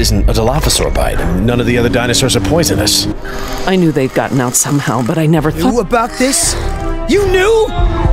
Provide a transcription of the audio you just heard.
isn't a Dilophosaur bite. None of the other dinosaurs are poisonous. I knew they'd gotten out somehow, but I never thought... You knew about this? You knew?!